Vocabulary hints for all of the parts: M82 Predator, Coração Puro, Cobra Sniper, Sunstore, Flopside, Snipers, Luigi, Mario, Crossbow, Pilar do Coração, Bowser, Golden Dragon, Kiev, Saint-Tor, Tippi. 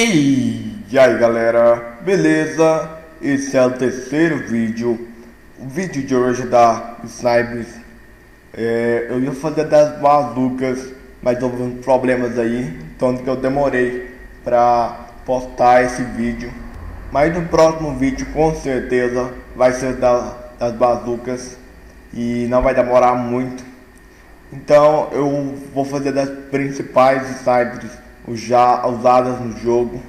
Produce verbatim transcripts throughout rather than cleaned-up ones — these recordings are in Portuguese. E aí galera, beleza? Esse é o terceiro vídeo. O vídeo de hoje da Snipers. É, eu ia fazer das bazucas, mas houve uns problemas aí, tanto que eu demorei pra postar esse vídeo. Mas no próximo vídeo com certeza vai ser da, das bazucas e não vai demorar muito. Então eu vou fazer das principais Snipers já usadas no jogo,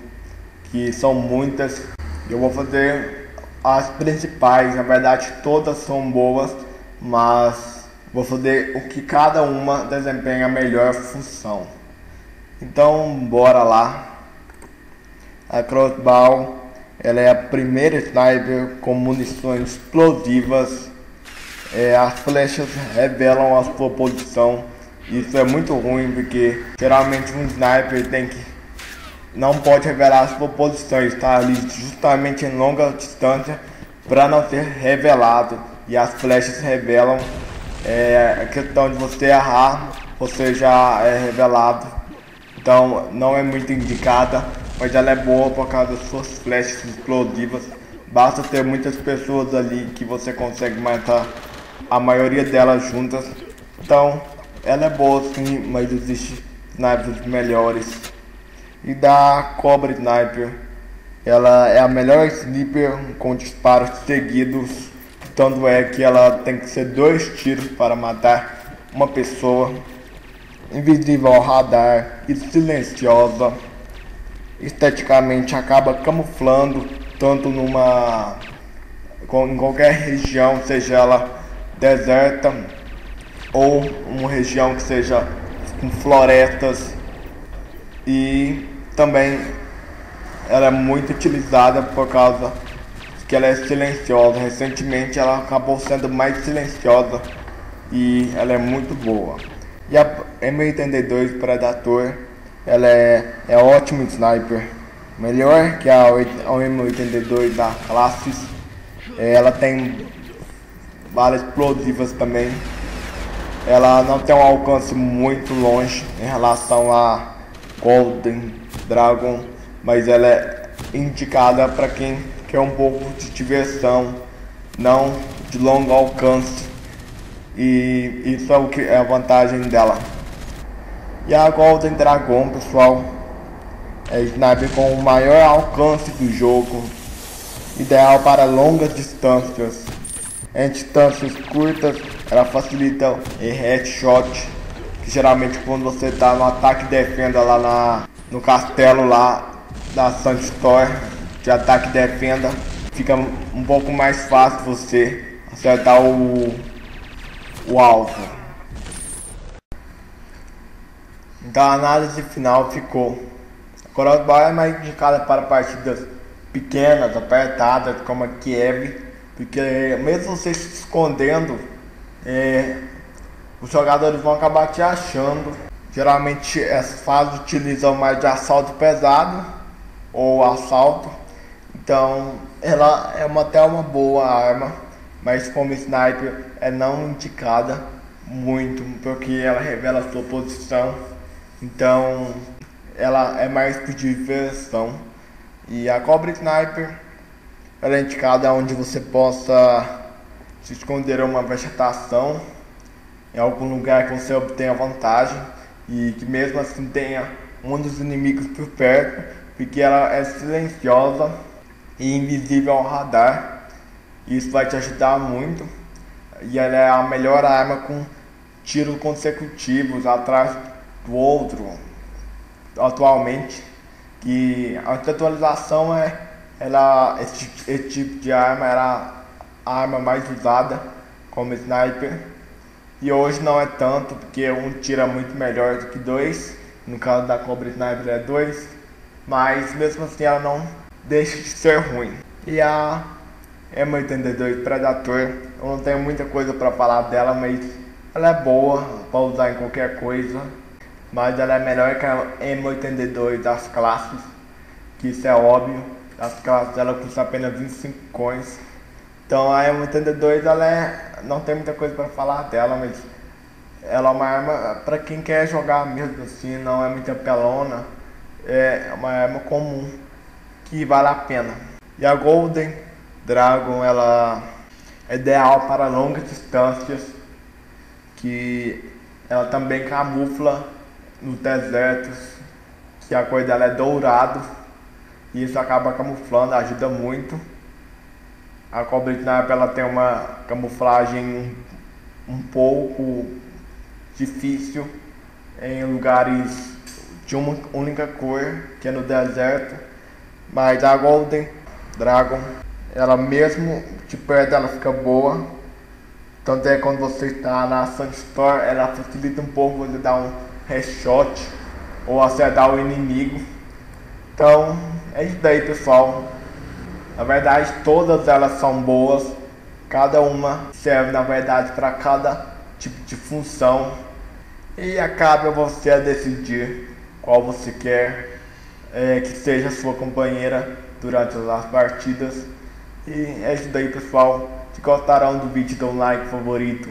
que são muitas. Eu vou fazer as principais, na verdade todas são boas, mas vou fazer o que cada uma desempenha a melhor função. Então bora lá. A Crossbow, ela é a primeira sniper com munições explosivas. É, as flechas revelam a sua posição. Isso é muito ruim, porque geralmente um sniper tem que não pode revelar a sua posição, está ali justamente em longa distância para não ser revelado. E as flechas revelam, é, a questão de você errar, você já é revelado. Então não é muito indicada, mas ela é boa por causa das suas flechas explosivas. Basta ter muitas pessoas ali que você consegue matar a maioria delas juntas. Então ela é boa sim, mas existe snipers melhores. E da Cobra Sniper, ela é a melhor sniper com disparos seguidos, tanto é que ela tem que ser dois tiros para matar uma pessoa. Invisível ao radar e silenciosa, esteticamente acaba camuflando tanto numa em qualquer região, seja ela deserta ou uma região que seja com florestas. E também ela é muito utilizada por causa que ela é silenciosa. Recentemente ela acabou sendo mais silenciosa e ela é muito boa. E a M oitenta e dois Predator, ela é, é ótima sniper, melhor que a, a M oitenta e dois da Classes. Ela tem balas explosivas também. Ela não tem um alcance muito longe em relação a Golden Dragon, mas ela é indicada para quem quer um pouco de diversão, não de longo alcance, e isso é o que é a vantagem dela. E a Golden Dragon, pessoal, é a sniper com o maior alcance do jogo, ideal para longas distâncias. Em distâncias curtas ela facilita o headshot, que geralmente quando você está no ataque e defenda lá na, no castelo lá da Saint-Tor, de ataque e defenda, fica um pouco mais fácil você acertar o, o alvo. Então a análise final ficou: a Crossbow é mais indicada para partidas pequenas, apertadas, como a Kiev, porque mesmo você se escondendo, é, os jogadores vão acabar te achando. Geralmente essas fases utilizam mais de assalto pesado ou assalto. Então ela é uma, até uma boa arma, mas como sniper é não indicada muito, porque ela revela a sua posição. Então ela é mais por diversão. E a Cobra Sniper, ela é indicada onde você possa se esconder em uma vegetação, em algum lugar que você obtenha vantagem e que mesmo assim tenha um dos inimigos por perto, porque ela é silenciosa e invisível ao radar. Isso vai te ajudar muito. E ela é a melhor arma com tiros consecutivos atrás do outro atualmente, que a atualização é Ela, esse, esse tipo de arma era a arma mais usada como sniper, e hoje não é tanto, porque um tira muito melhor do que dois. No caso da Cobra Sniper é dois, mas mesmo assim ela não deixa de ser ruim. E a M oitenta e dois Predator, eu não tenho muita coisa para falar dela, mas ela é boa para usar em qualquer coisa, mas ela é melhor que a M oitenta e dois das Classes, que isso é óbvio. As classes dela custam apenas vinte e cinco coins. Então a M oitenta e dois, ela é, não tem muita coisa para falar dela, mas ela é uma arma para quem quer jogar mesmo assim, não é muito apelona. é uma arma comum que vale a pena. E a Golden Dragon, ela é ideal para longas distâncias, que ela também camufla nos desertos, que a cor dela é dourado, e isso acaba camuflando, ajuda muito. A Cobra Sniper, ela tem uma camuflagem um pouco difícil em lugares de uma única cor, que é no deserto, mas a Golden Dragon, ela mesmo de perto, ela fica boa. Tanto é quando você está na Sunstore, ela facilita um pouco você dar um headshot ou acertar o inimigo. Então é isso daí, pessoal. Na verdade, todas elas são boas, cada uma serve na verdade para cada tipo de função, e acaba você a decidir qual você quer é, que seja sua companheira durante as partidas. E é isso daí, pessoal. Se gostaram do vídeo, dê um like favorito.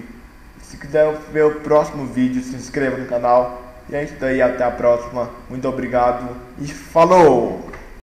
Se quiser ver o próximo vídeo, se inscreva no canal. E é isso daí, até a próxima. Muito obrigado e falou!